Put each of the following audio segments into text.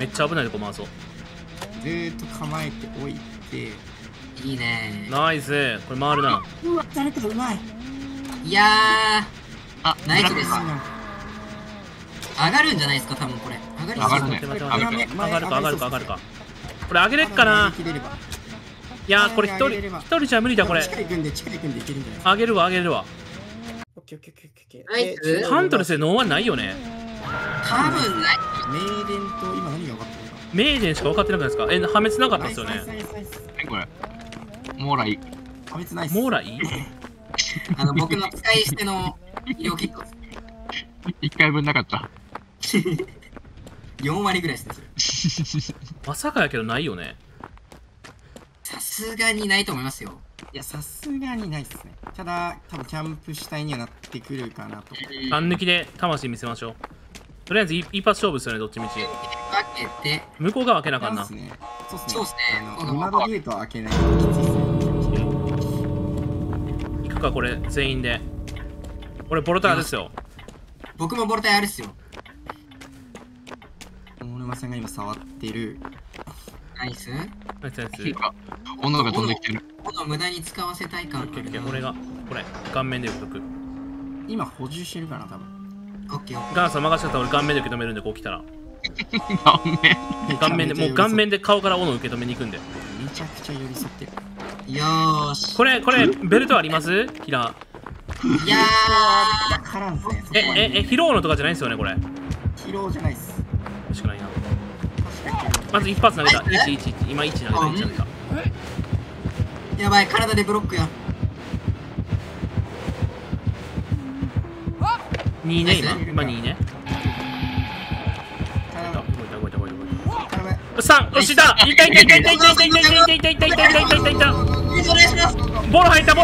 めっちゃ危ないとこ回そう。ずーっと構えておいて。いいね。ナイス。これ回るな。うわ、誰かうまい。いやー、あ、ナイスです。上がるんじゃないですか、多分これ。上がるね。上がるか。これ上げれっかな。いやー、これ一人じゃ無理だ、これ。上げるわ。ハントレスでノーワンないよね。多分ない。メイデンと今何が分かってるか。メイデンしか分かってなくないですか。え、破滅なかったですよね。これ。モーライ。破滅ない。モーライ。僕の使い捨ての色結構。1回分なかった。4割ぐらいですね。まさかやけどないよね。さすがにないと思いますよ。いや、さすがにないっすね。ただ、多分キャンプ主体にはなってくるかなと。あん抜きで魂見せましょう。とりあえず一発勝負ですよね、どっちみち。向こう側開けなかんな。そうっすね。今のゲートは開けない。行くか、これ、全員で。俺、ボルターですよ。僕もボルターあるっすよ。大沼さんが今触ってる。ナイス。斧が飛んできてる。斧無駄に使わせたい感があるな。俺がこれ顔面で受けとく。今補充してるかな多分。オッケー。ガンさん任せたら俺顔面で受け止めるんで、こう来たら。顔面でもう顔面で顔から斧受け止めに行くんで。めちゃくちゃ寄り添ってる。よーし。これベルトあります？キラー。いやー。えヒローのとかじゃないですよねこれ。ヒローじゃないっす。欲しくないな。まず一発投げた。1、今1投げた。やばい、体でブロックや。2ね、今2ね。3、よし、いた。ボール入った。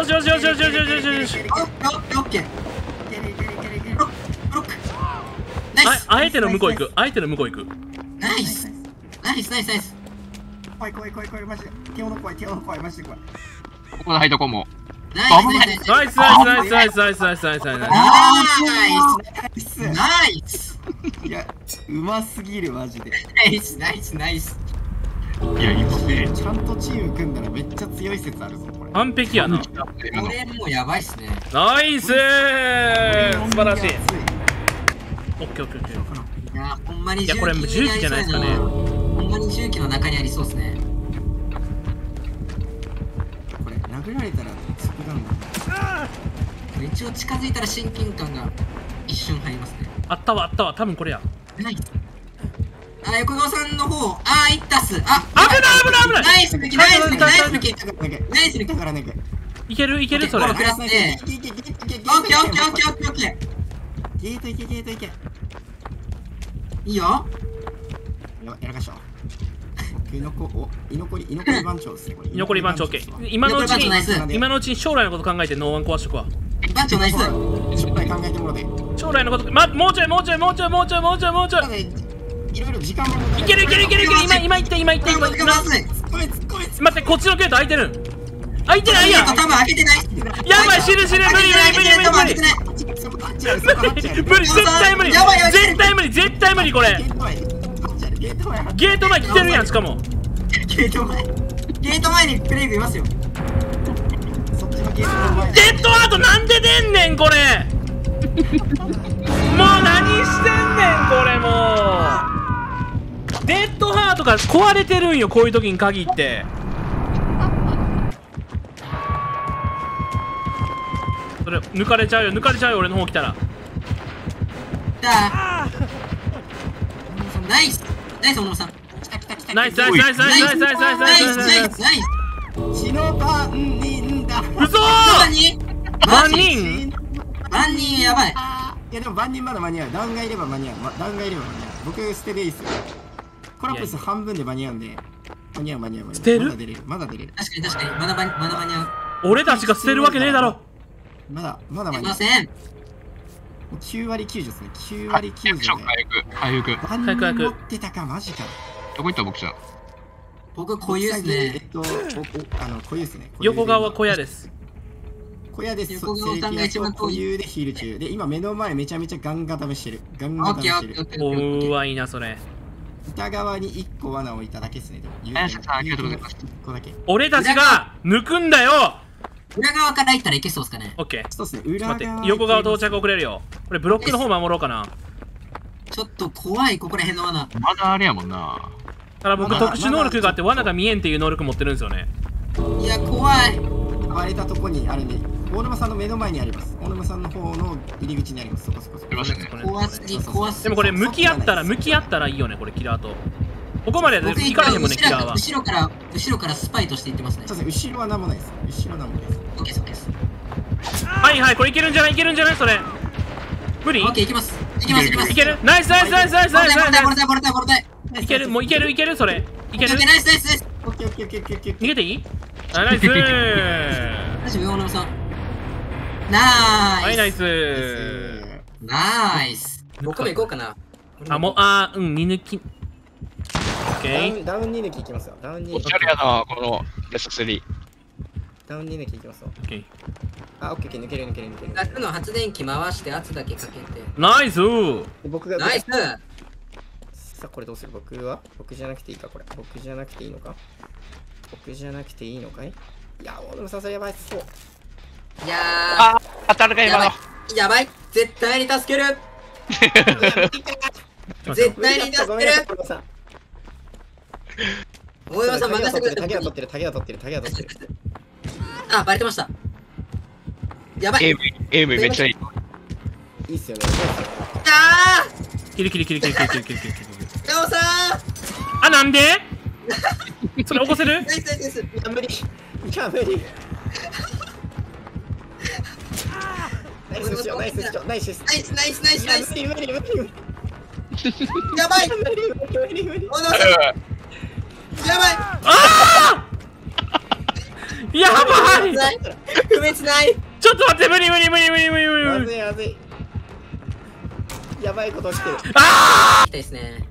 よし。相手の向こう行く、ナイスナイス。怖いマジで。手斧怖いマジで怖い。ここのハイドコも。ナイス。いや、うますぎるマジで。ナイス。いや、いいね。ちゃんとチーム組んだらめっちゃ強い説あるぞこれ。完璧やな。これもうやばいっすね。ナイス。素晴らしい。オッケー。いやー、ほんまに重機じゃないですかね。ほんまに重機の中にありそうですね。これ殴られたら突っ込んだ。一応近づいたら親近感が一瞬入りますね。あったわ。多分これや。ない。あ、横澤さんの方。あ、いったっす。あ、危ない。ナイス抜き。だからね。いけるそれ。オッケー。ゲートいけ。いいよ。やらかしょ。居残り番長ですね。居残り番長 OK。今のうちに将来のこと考えてノーワン壊しとくわ。番長ナイス。将来考えてもらって。将来のこと、もうちょい。いろいろ時間もかかる。いける。今行って。待って、こっちのゲート開いてる。開いてないやん。多分開けてない。やばい、死ぬ。無理。無理、絶対無理、これゲート前来てるやん。しかもゲート前にプレイがいますよ。デッドアートなんで出んねんこれ。もう何してんねんこれ。もうデッドハートが壊れてるんよ、こういう時に限って。それ抜かれちゃうよ。俺の方来たらナイス。小野さん来た。ナイス。シノバン人だ。うそー。万人やばい。いやでも万人まだ間に合う。弾がいれば間に合う。僕捨てでいいっすよ。コラプス半分で間に合うんで間に合う。捨てるまだ出れる。確かにまだ間に合う。俺たちが捨てるわけねえだろ。まだ間に合いません。9割9分ですね。9割9分で。早く。何持ってたかマジか。どこ行った僕じゃ。僕固有ですね。横側は小屋です。小屋です。横顔さんが一番遠い。でヒール中。で今目の前めちゃめちゃガン固めしてる。ガン固めしてる。おうわいいなそれ。北側に1個罠を置いただけですね。俺たちが抜くんだよ。裏側から行ったらいけそうですかね。オッケー。そうですね。裏側。待って、横側到着遅れるよ。これブロックの方守ろうかな。ちょっと怖いここら辺の罠。まだあれやもんな。だから僕特殊能力があって罠が見えんっていう能力持ってるんですよね。いや怖い。暴れたとこにあるんで、大沼さんの目の前にあります。大沼さんの方の入り口にあります。そこそこそこ。怖すぎ怖すぎ。でもこれ向き合ったらいいよねこれキラーと。ここまで行かれてもねキラーは。後ろからスパイとして行ってますね。そうですね。後ろは何もないです。後ろ何もないです。オッケーです。はいはいこれいけるんじゃないいけるんじゃないそれ。無理？オッケーいきます。いきますいきます。いける？ナイスナイスナイスナイスナイス。ボルタイ。いけるもういけるそれいけるナイスナイスナイスオッケーオッケーオッケーオッケー逃げていいナイス大丈夫大沼さんナーイナイスナイス6個目いこうかなあもうあうん2抜きオッケーダウン2抜きいきますよダウン2抜きおしゃれやなこのレス3ダウン2抜きいきますよオッケーあオッケー抜ける楽の発電機回して圧だけかけてナイス僕がナイスさあこれどうする僕は僕じゃなくていいかこれ僕じゃなくていいのか僕じゃなくていいのかいいやー、俺もささやばいっすそういやーあ当たるか今のやばい絶対に助ける絶対に助ける大山さん任せてくださいタゲは取ってるあ、バレてましたやばいエイムめっちゃいいいいっすよねあーキルヤオさーんあ、なんでそれ起こせるナイスいや無理ナイス無理やばい無理やばいあーやばい不滅ないちょっと待って無理まずいやばいことしてるあー行きたいですね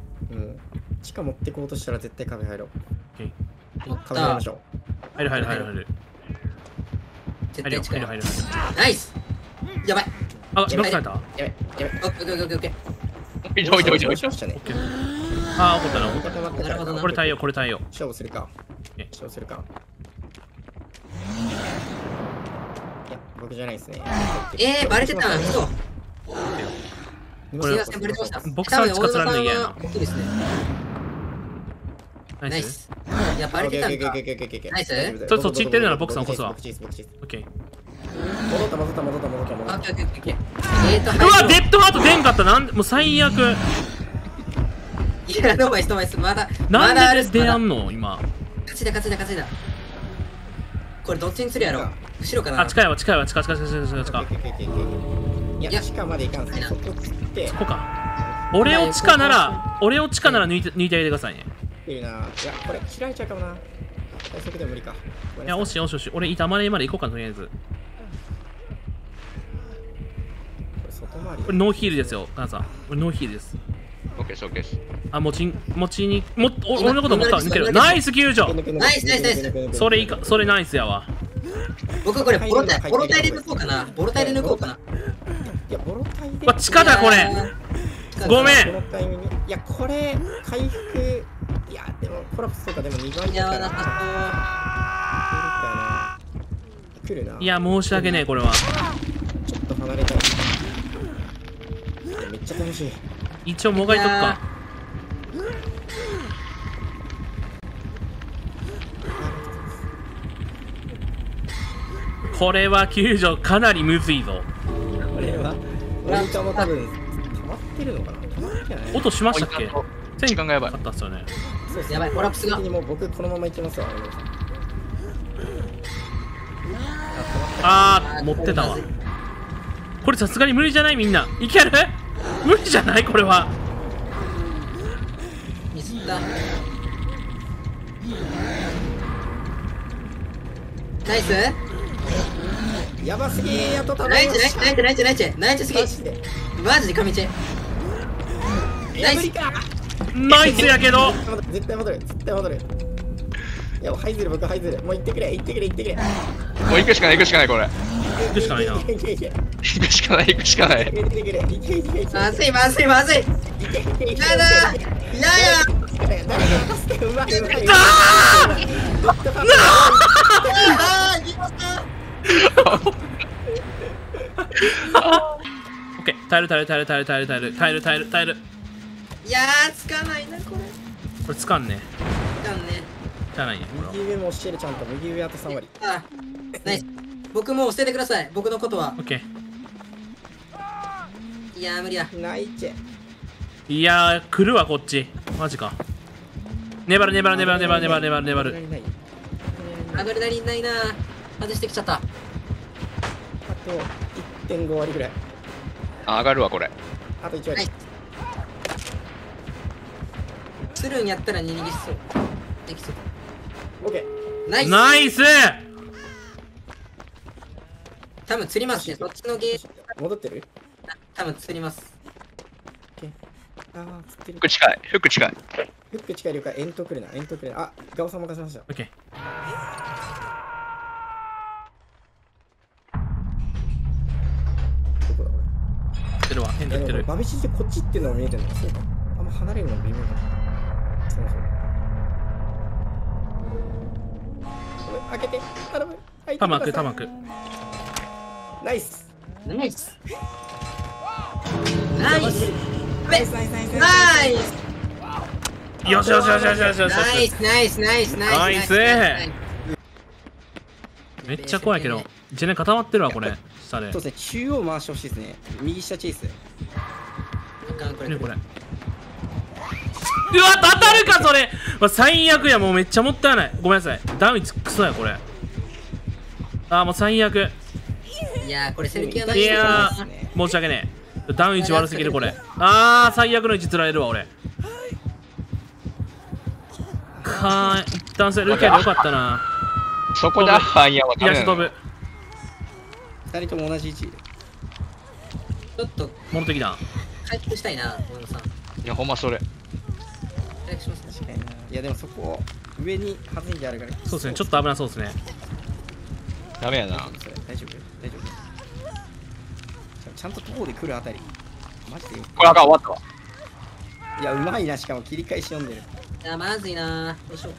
地下持ってこうとしたら絶対壁入ろう。壁入りましょう。入る。入る。ナイス。やばい。あ、今使えた。やばい。オッケー。オッケー。あ、怒ったな。これ対応。勝負するか。いや、僕じゃないですね。バレてた。嘘。ボクサーしかつらんの嫌な。ナイス。いや、バレてたんか。ナイス。ちょっとそっち行ってるならボクサー起こすわ。オッケー。戻った。うわ、デッドハート出んかった。なんもう最悪。いや、ノーマイス。まだ。なんで出やんの今。勝ちだ。これどっちにするやろ。後ろかな。あ、近いわ。近い。いや、地下まで行かんすね。そこ切って。そこか。俺を地下なら抜いてあげてくださいね。いや、これ切られちゃうかもな。最速でも無理か。いや、おし。俺、板まで行こうか、とりあえず。これ、外回り。これ、ノーヒールですよ、ガンさん。これ、ノーヒールです。オッケー。あ、持ちに。俺のこと持ったら抜ける。ナイス救助ナイス。それナイスやわ。僕、これ、ボロタイで抜こうかな。いや、ボロタイで。わ、地下だ、これ。ごめん。いや、これ、回復。いやでもコラプスとかでも2番手から来るな。いや申し訳ねえこれは。ちょっと離れたい。めっちゃ楽しい。一応もがいとくか。これは救助かなりむずいぞ。これは。俺とも多分変わってるのかな。音しましたっけ？時間がやばい。あったっすよね。やばい、コラプスが。僕このまま行きますわ。あー、持ってたわ。これさすがに無理じゃないみんな。いける？無理じゃないこれは。ミスった。ナイス？やばすぎーやとたない。ナイスすぎ。マジで神チェ。ナイス。ナイスやけど絶対戻るいや、ハイズル僕ハイズルもう行ってくれもう行くしかないこれ行くしかないな。行くしかない、行くしかない。まずい、まずい、まずい。いないな。いないな。うまい、うまい。オッケー、耐える、耐える、耐える、耐える、耐える、耐える、耐える、耐える、耐える。いやー、つかないな、これ。これつかんね。つかんね。じゃないね。右上も押してる、ちゃんと右上あと3割。あ、ナイス。僕も捨ててください、僕のことは。オッケー。いやー無理や。ないっちゃ。いやー来るわこっち。マジか。粘る粘る粘る粘る粘る粘る粘る。アドレナリンないな。外してきちゃった。あと 1.5 割ぐらい。あ、上がるわこれ。あと1割。スルーにやったら逃げきそう。できそう。オッケー。ナイス。ナイス。多分釣りますね、そっちのゲーム戻ってる？多分釣ります。ああ、釣ってる。フック近い、フック近い。フック近い、了解、遠投くるな、遠投くるな。あ、ガオさん任せました。オッケー。どこだこれ。釣るわ、遠投ってる。バビシってこっちっていうのが見えてるの。そうか。あんま離れるの微妙だ。そうそう。開けて、頼む。はい。玉く、玉く。ナイスナイスナイスよしよしよしよしよしよしナイスナイスナイスナイスめっちゃ怖いけどジェネ固まってるわこれ下でそうですね中央回してほしいですね右下チェイスこれこれうわ当たるかそれ最悪やもうめっちゃもったいないごめんなさいダウン1クソやこれあーもう最悪いやーこれセルキアのいや申し訳ねえダウン1悪すぎるこれあー最悪の位置釣られるわ俺はーい一旦セルキアでよかったなそこだファイヤーはダメだ2人とも同じ位置ちょっと戻ってきた回復したいな大野さんいやほんまそれ回復しますねいやでもそこを上に弾んであるからそうですねちょっと危なそうですねダメやな大丈夫大丈夫ちゃんと塔で来るあたりマジでこれあかん終わったわいやうまいなしかも切り返し読んでるいやまずいなどうしよ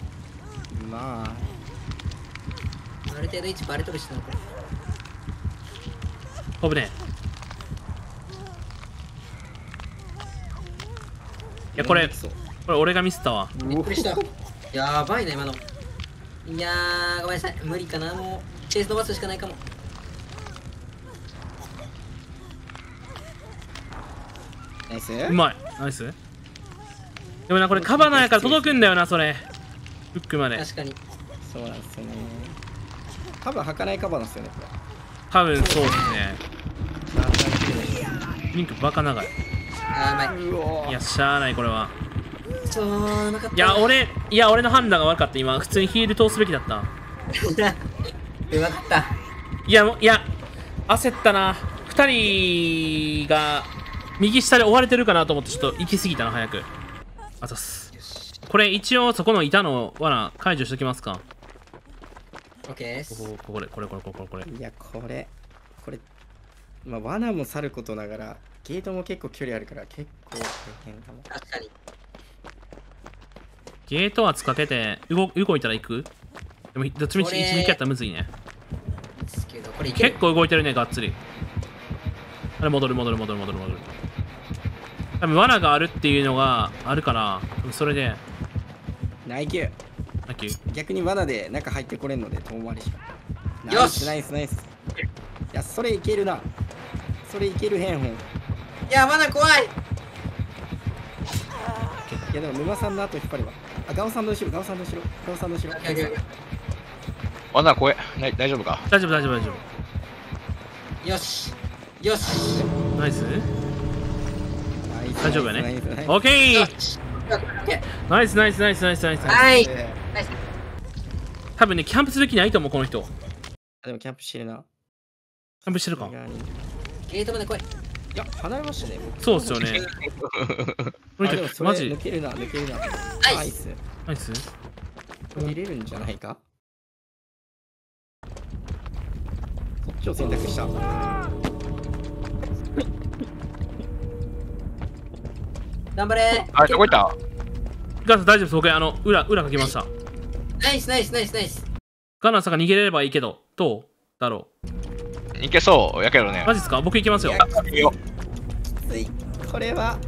うまあある程度位置バレとるしなこれ飛ぶねいやこれ俺がミスったわびっくりしたやばいな今のいやーごめんなさい無理かなもうチェイス伸ばすしかないかもうまいナイスでもなこれカバナやから届くんだよなそれフックまで確かにそうなんですよね多分履かないカバーなんですよねこれ多分そうですねリンクバカ長いあーないいやしゃーないこれはそうなかったいや俺の判断が悪かった今普通にヒール通すべきだったよかったいや焦ったな2人が右下で追われてるかなと思ってちょっと行き過ぎたな早くあざすこれ一応そこの板の罠解除しときますか OK ですこれいやこれまあ罠もさることながらゲートも結構距離あるから結構大変かも確かにゲート圧かけて動いたら行くでもどっちみち1、2キャッタむずいね結構動いてるねがっつりあれ戻る多分罠があるっていうのがあるからそれでナイキューナイキュー逆に罠で中入ってこれんので遠回りしかよしナイスいやそれいけるなそれいけるへんほんいや罠怖いいやでも沼さんの後引っ張ればあガオさんの後ろ罠怖え大丈夫か大丈夫よしナイス大丈夫やね。オッケー。ナイス。はい。多分ね、キャンプする気ないと思う、この人。でもキャンプしてるな。キャンプしてるか。ゲートまで来い。いや、離れましたね。そうっすよね。マジ。抜けるな。ナイス。入れるんじゃないか。こっち今日選択した頑張れー。あれどこ行ったガナさん大丈夫です。僕裏かけました。ナイスナイスナイスナイス。ガナさんが逃げれればいいけどどうだろう。いけそうやけどね。マジですか。僕行きますよ。これは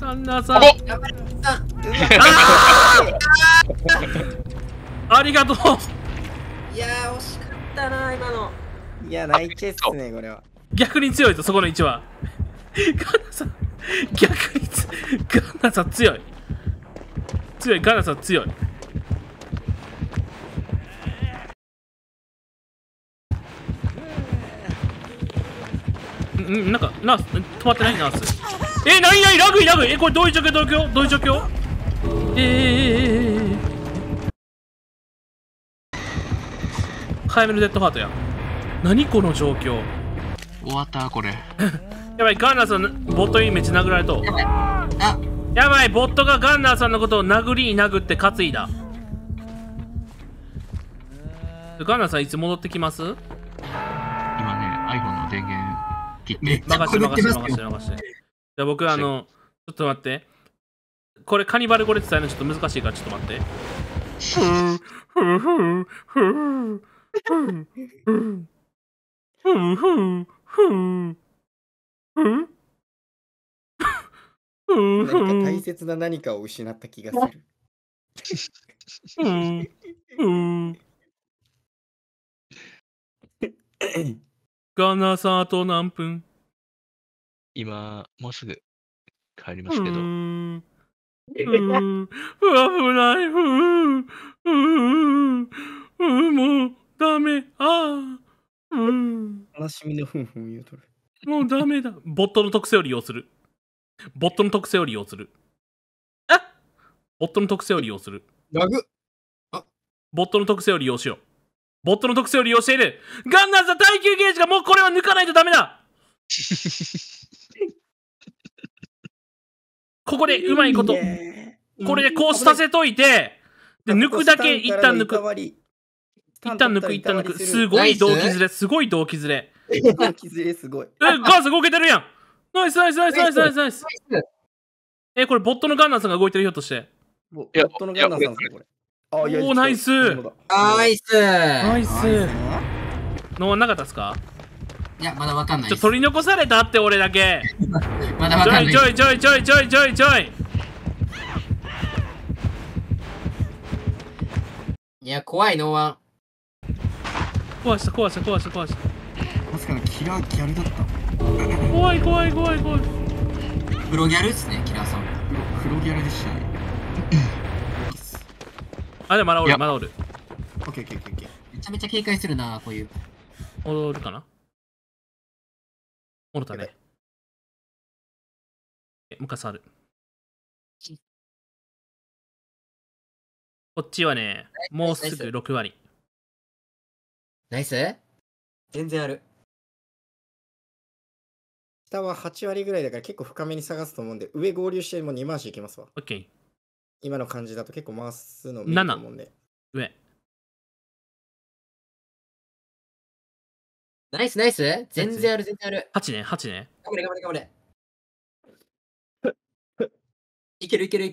ガナさんありがとう。いやー惜しかったな今の。いや泣いてっすねこれは。逆に強いぞそこの位置は。ガナさん逆にガナさん強い強いガナさん強い。んなんかナース止まってないナース。何ラグこれどういう状況どういう状況。早めのデッドハートや。何この状況。終わったこれ。やばいガンナーさんボットにめっちゃ殴られとう。やばいボットがガンナーさんのことを殴りに殴って担いだ。ガンナーさんいつ戻ってきます。今ね iPhone の電源切って任せて。じゃあ僕ちょっと待ってこれカニバル語で伝えるのちょっと難しいからちょっと待って。大切な何かを失った気がする。ガナさんあと何分。今もうすぐ帰りますけど。危ない。もうダメ。悲しみのふんふん言うとる。もうダメだ。ボットの特性を利用する。ボットの特性を利用する。ラグあボットの特性を利用しよう。ボットの特性を利用している。ガンナーさん耐久ゲージがもうこれは抜かないとダメだ。ここでうまいこと。これでこうさせといて、で抜くだけ一旦抜く。すごい動機ずれ。すごい。ガンさん動けてるやん。ナイスナイスナイスナイスナイスナイス。これボットのガンナーさんが動いてるひょっとして。ボットのガンナーさんこれ。おおナイス。のなかったですか。いやまだわかんない。ちょ取り残されたって俺だけ。まだわかんない。ちょい。いや怖いノーワン。壊した。まさかのキラーギャルだった。怖い。プロギャルですねキラーさん。プロギャルでしたね。あでもまだおる。オッケーオッケーオッケー。めちゃめちゃ警戒するなこういう。おるかな。おるたね。もう一回触る。こっちはねもうすぐ6割。ナイス？全然ある。下は8割ぐらいだから結構深めに探すと思うんで、上合流しても2回しいきますわ。オッケー。今の感じだと結構回すの見えると思うんで。上。ナイスナイス。全然ある。8ね。頑張れ。いける。全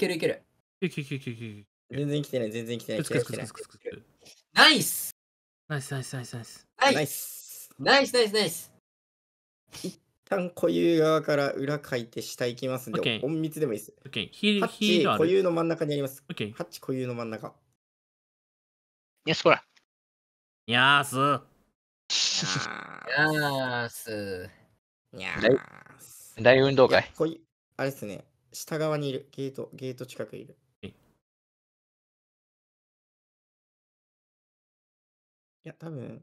然来てない。ナイス。一旦固有側から裏書いて下行きますんで、隠密でもいいです。8固有の真ん中にあります。8固有の真ん中。やーす。大運動会。あれですね。下側にいる。ゲート近くにいる。いや、多分。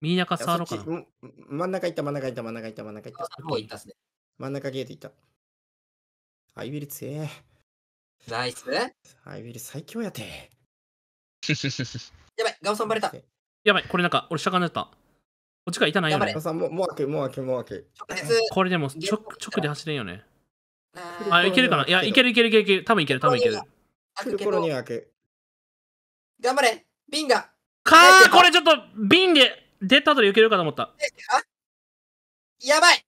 みんなか触ろうかな。真ん中行った。真ん中ゲート行った。アイビル強え。ナイス。アイビル最強やて。やばい、ガオさんバレた。やばい、これなんか、俺、しゃがんだった。こっちからいたないよね。ガオさん、もう開く。これでも、直で走れんよね。あ、いけるかな。いや、いける。多分いける。来る頃には開く。頑張れ瓶がこれちょっと瓶で出た後で受けるかと思った。やばい、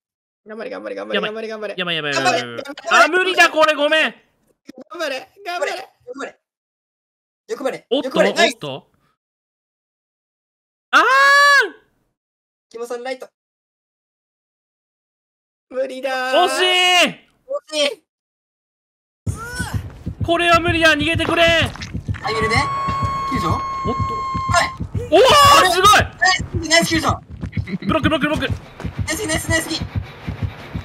頑張れ頑張れ頑張れ頑張れ頑張れやばいやばいやばいやばい。あ、無理だこれ、ごめん。頑張れ頑張れ頑張れ欲張れ。おっとおっと、あーキモさんライト無理だ、惜しい惜しい。これは無理だ、逃げてくれ。あげるね、救助。おっと、おおすごい、ナイス救助。ブロックブロックブロック、ナイスナイスナイス。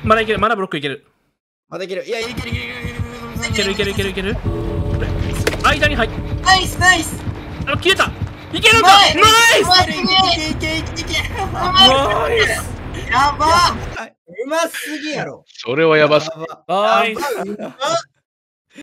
まだいける、まだブロックいける、まだいける、いやいけるいけるいけるいけるいけるいける。間に入っ、ナイスナイス。あ、消えた、いけるか、ナイス。いけいけいけいけいけ、ナイス。やば、うますぎやろ。それはやばすぎ。